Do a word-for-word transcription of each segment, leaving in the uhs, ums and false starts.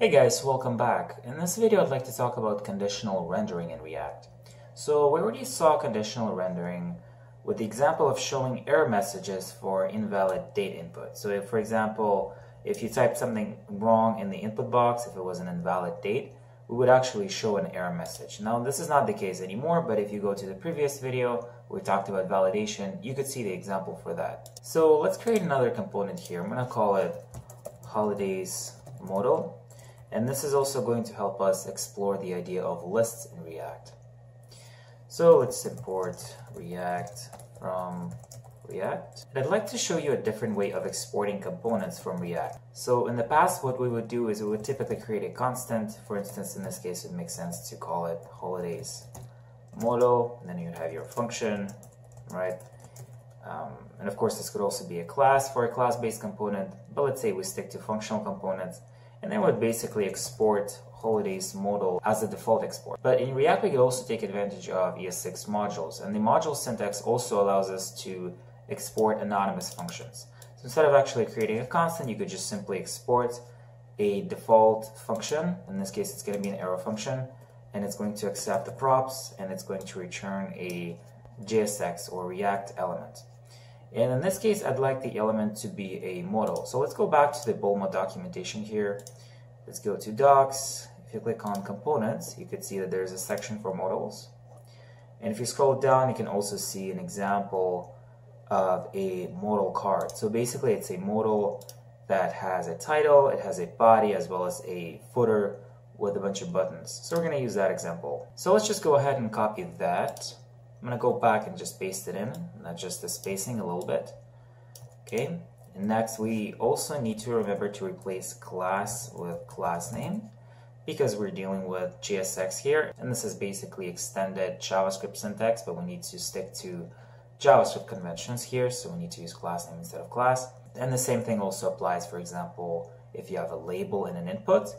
Hey guys, welcome back. In this video I'd like to talk about conditional rendering in React. So we already saw conditional rendering with the example of showing error messages for invalid date input. So if, for example, if you typed something wrong in the input box, if it was an invalid date, we would actually show an error message. Now this is not the case anymore, but if you go to the previous video, we talked about validation, you could see the example for that. So let's create another component here. I'm gonna call it Holidays Modal. And this is also going to help us explore the idea of lists in React. So let's import React from React. And I'd like to show you a different way of exporting components from React. So in the past, what we would do is we would typically create a constant. For instance, in this case, it makes sense to call it Holidays Modal. And then you'd have your function, right? Um, and of course, this could also be a class for a class-based component. But let's say we stick to functional components. And then would basically export Holidays Modal as the default export. But in React, we could also take advantage of E S six modules. And the module syntax also allows us to export anonymous functions. So instead of actually creating a constant, you could just simply export a default function. In this case, it's going to be an arrow function. And it's going to accept the props. And it's going to return a J S X or React element. And in this case, I'd like the element to be a modal. So let's go back to the Bulma documentation here. Let's go to docs. If you click on components, you could see that there's a section for modals. And if you scroll down, you can also see an example of a modal card. So basically, it's a modal that has a title, it has a body, as well as a footer with a bunch of buttons. So we're going to use that example. So let's just go ahead and copy that. I'm going to go back and just paste it in, adjust the spacing a little bit. Okay, and next we also need to remember to replace class with class name because we're dealing with J S X here. And this is basically extended JavaScript syntax, but we need to stick to JavaScript conventions here. So we need to use class name instead of class. And the same thing also applies, for example, if you have a label and an input,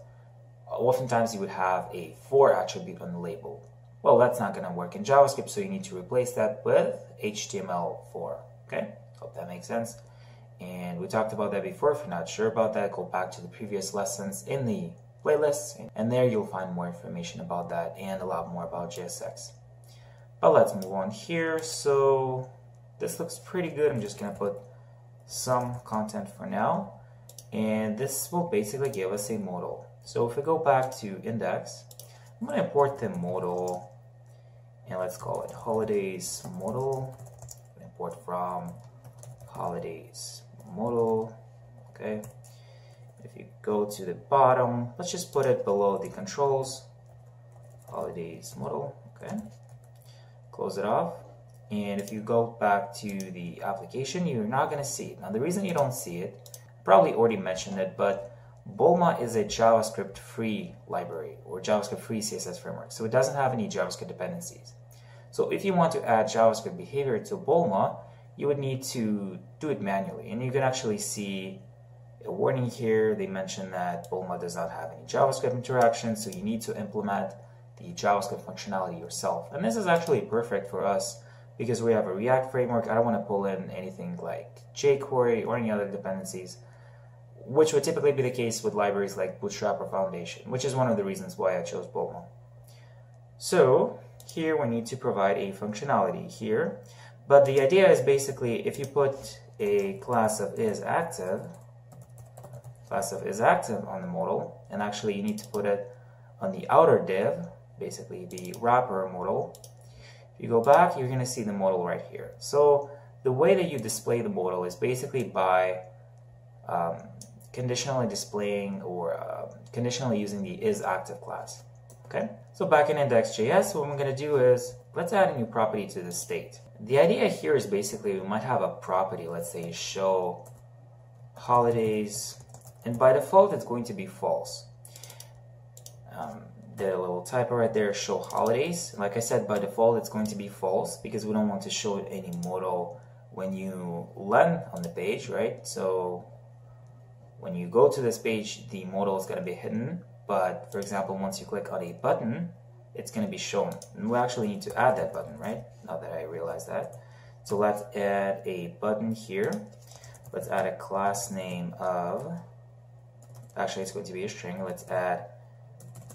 oftentimes you would have a for attribute on the label. Well, that's not going to work in JavaScript, so you need to replace that with H T M L four, okay? Hope that makes sense. And we talked about that before. If you're not sure about that, go back to the previous lessons in the playlist, and there you'll find more information about that and a lot more about J S X. But let's move on here. So this looks pretty good. I'm just going to put some content for now, and this will basically give us a modal. So if we go back to index, I'm going to import the modal. And let's call it Holidays Modal. Import from Holidays Modal. Okay. If you go to the bottom, let's just put it below the controls. Holidays Modal. Okay. Close it off. And if you go back to the application, you're not going to see it. Now, the reason you don't see it, probably already mentioned it, but Bulma is a JavaScript free library or JavaScript free C S S framework, so it doesn't have any JavaScript dependencies. So if you want to add JavaScript behavior to Bulma, you would need to do it manually. And you can actually see a warning here. They mention that Bulma does not have any JavaScript interaction, so you need to implement the JavaScript functionality yourself. And this is actually perfect for us because we have a React framework. I don't want to pull in anything like jQuery or any other dependencies, which would typically be the case with libraries like Bootstrap or Foundation, which is one of the reasons why I chose Bulma. So here we need to provide a functionality here, but the idea is basically if you put a class of isActive, class of isActive on the modal, and actually you need to put it on the outer div, basically the wrapper modal. If you go back, you're going to see the modal right here. So the way that you display the modal is basically by um, conditionally displaying or uh, conditionally using the isActive class. Okay, so back in index.js, what I'm going to do is let's add a new property to the state. The idea here is basically we might have a property, let's say show holidays, and by default it's going to be false. Um, the little typo right there, show holidays. Like I said, by default it's going to be false because we don't want to show any modal when you land on the page, right? So when you go to this page, the modal is going to be hidden, but for example, once you click on a button, it's going to be shown. And we actually need to add that button, right? Now that I realize that. So let's add a button here. Let's add a class name of actually it's going to be a string. Let's add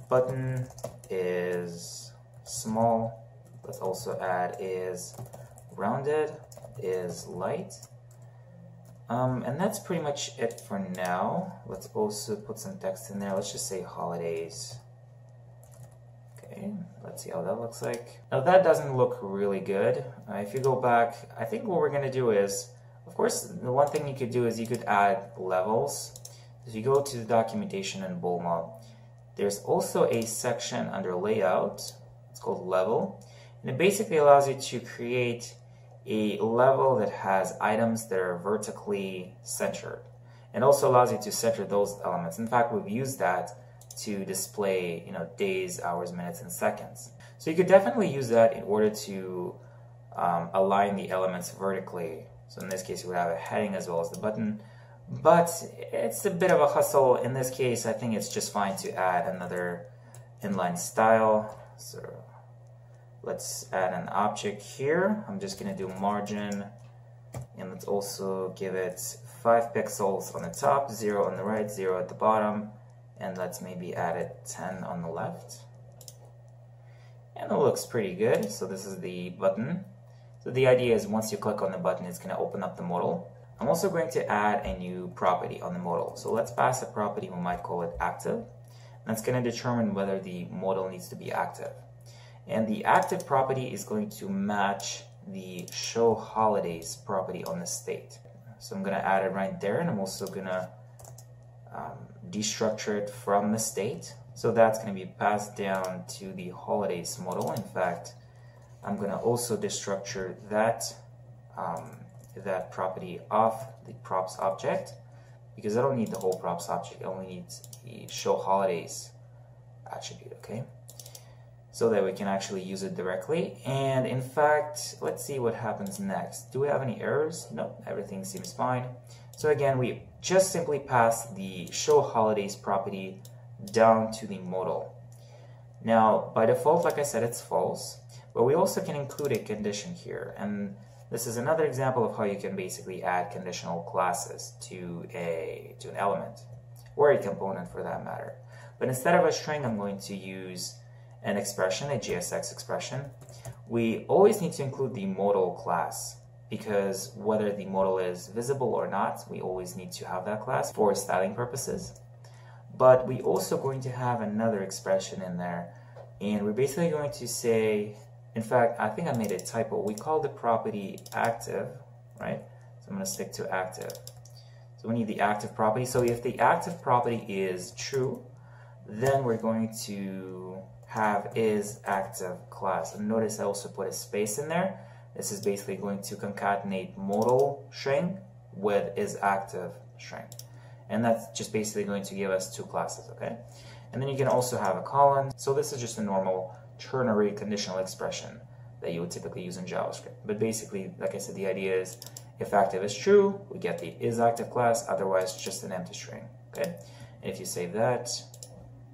button is small. Let's also add is rounded, is light. Um, and that's pretty much it for now. Let's also put some text in there. Let's just say holidays. Okay, let's see how that looks like. Now that doesn't look really good. Uh, if you go back, I think what we're gonna do is, of course, the one thing you could do is you could add levels. If you go to the documentation in Bulma, there's also a section under layout. It's called level. And it basically allows you to create a level that has items that are vertically centered. It also allows you to center those elements. In fact, we've used that to display, you know, days, hours, minutes, and seconds. So you could definitely use that in order to um, align the elements vertically. So in this case, you would have a heading as well as the button. But it's a bit of a hustle. In this case, I think it's just fine to add another inline style. So let's add an object here. I'm just going to do margin, and let's also give it five pixels on the top, zero on the right, zero at the bottom, and let's maybe add it ten on the left. And it looks pretty good. So this is the button. So the idea is once you click on the button, it's going to open up the modal. I'm also going to add a new property on the modal. So let's pass a property, we might call it active. That's going to determine whether the modal needs to be active. And the active property is going to match the show holidays property on the state. So I'm going to add it right there, and I'm also going to um, destructure it from the state. So that's going to be passed down to the holidays modal. In fact, I'm going to also destructure that um, that property off the props object, because I don't need the whole props object. I only need the show holidays attribute. Okay, so that we can actually use it directly. And in fact, let's see what happens next. Do we have any errors? No, everything seems fine. So again, we just simply pass the show holidays property down to the modal. Now, by default, like I said, it's false, but we also can include a condition here. And this is another example of how you can basically add conditional classes to a to an element, or a component for that matter. But instead of a string, I'm going to use an expression, a J S X expression. We always need to include the modal class, because whether the modal is visible or not, we always need to have that class for styling purposes. But we also going to have another expression in there, and we're basically going to say, in fact, I think I made a typo. We call the property active, right? So I'm going to stick to active. So we need the active property. So if the active property is true, then we're going to have is active class. And notice I also put a space in there. This is basically going to concatenate modal string with is active string. And that's just basically going to give us two classes, okay? And then you can also have a colon. So this is just a normal ternary conditional expression that you would typically use in JavaScript. But basically, like I said, the idea is if active is true, we get the isActive class, otherwise just an empty string, okay? And if you save that,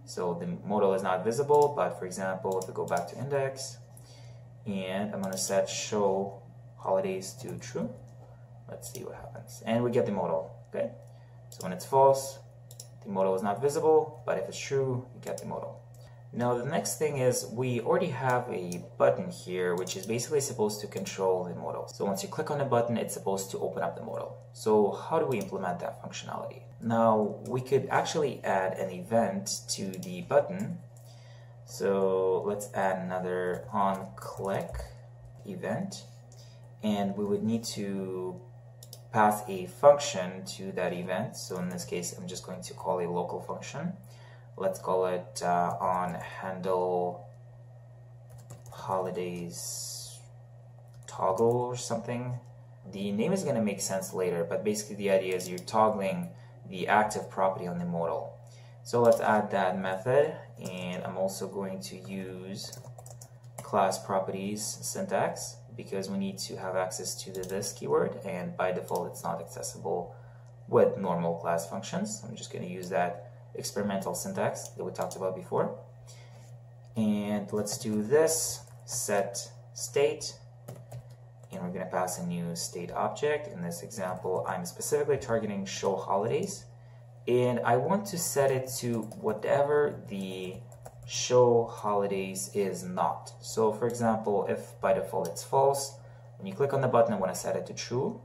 so the modal is not visible, but for example, if we go back to index, and I'm going to set show holidays to true. Let's see what happens. And we get the modal, okay? So when it's false, the modal is not visible, but if it's true, you get the modal. Now the next thing is we already have a button here, which is basically supposed to control the modal. So once you click on the button, it's supposed to open up the modal. So how do we implement that functionality? Now we could actually add an event to the button. So let's add another onClick event, and we would need to pass a function to that event. So in this case, I'm just going to call a local function. Let's call it uh, on handle holidays toggle or something. The name is going to make sense later, but basically the idea is you're toggling the active property on the modal. So let's add that method, and I'm also going to use class properties syntax, because we need to have access to the this keyword, and by default it's not accessible with normal class functions. I'm just going to use that experimental syntax that we talked about before. And let's do this set state, and we're going to pass a new state object. In this example, I'm specifically targeting show holidays, and I want to set it to whatever the show holidays is not. So for example, if by default it's false, when you click on the button I want to set it to true,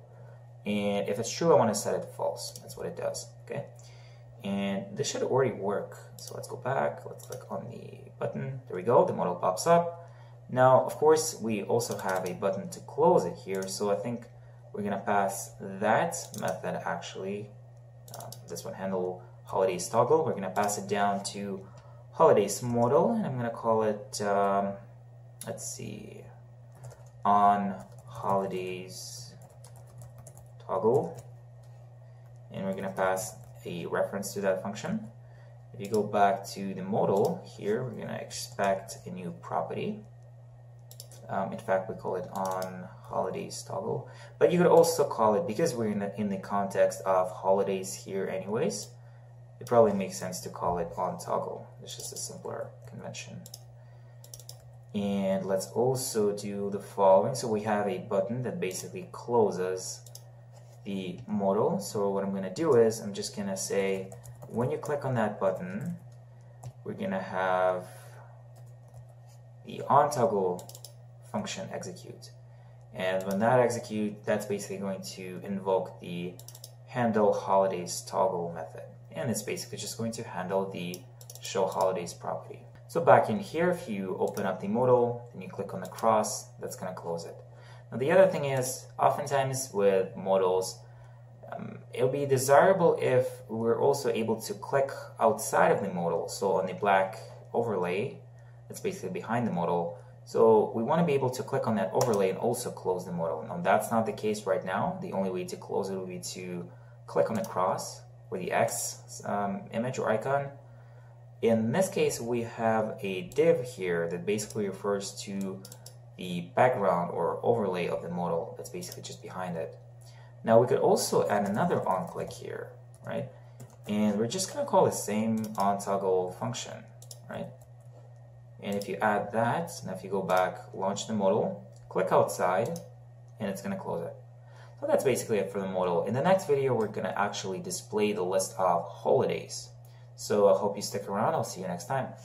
and if it's true I want to set it to false. That's what it does. Okay, and this should already work, so let's go back, let's click on the button. There we go, the modal pops up. Now of course we also have a button to close it here, so I think we're gonna pass that method actually, um, this one, handle holidays toggle, we're gonna pass it down to holidays modal, and I'm gonna call it um, let's see, on holidays toggle, and we're gonna pass a reference to that function. If you go back to the modal here, we're gonna expect a new property. Um, in fact, we call it on holidays toggle, but you could also call it, because we're in the, in the context of holidays here anyways, it probably makes sense to call it on toggle. It's just a simpler convention. And let's also do the following. So we have a button that basically closes the modal. So what I'm going to do is I'm just going to say, when you click on that button, we're going to have the on toggle function execute, and when that execute, that's basically going to invoke the handle holidays toggle method, and it's basically just going to handle the show holidays property. So back in here, if you open up the modal and you click on the cross, that's going to close it. Now the other thing is, oftentimes with modals, um, it'll be desirable if we're also able to click outside of the modal. So on the black overlay, that's basically behind the modal. So we want to be able to click on that overlay and also close the modal. Now that's not the case right now. The only way to close it would be to click on the cross with the X um, image or icon. In this case, we have a div here that basically refers to the background or overlay of the modal that's basically just behind it. Now we could also add another on click here, right? And we're just going to call the same on toggle function, right? And if you add that, now if you go back, launch the modal, click outside, and it's going to close it. So that's basically it for the modal. In the next video, we're going to actually display the list of holidays. So I hope you stick around. I'll see you next time.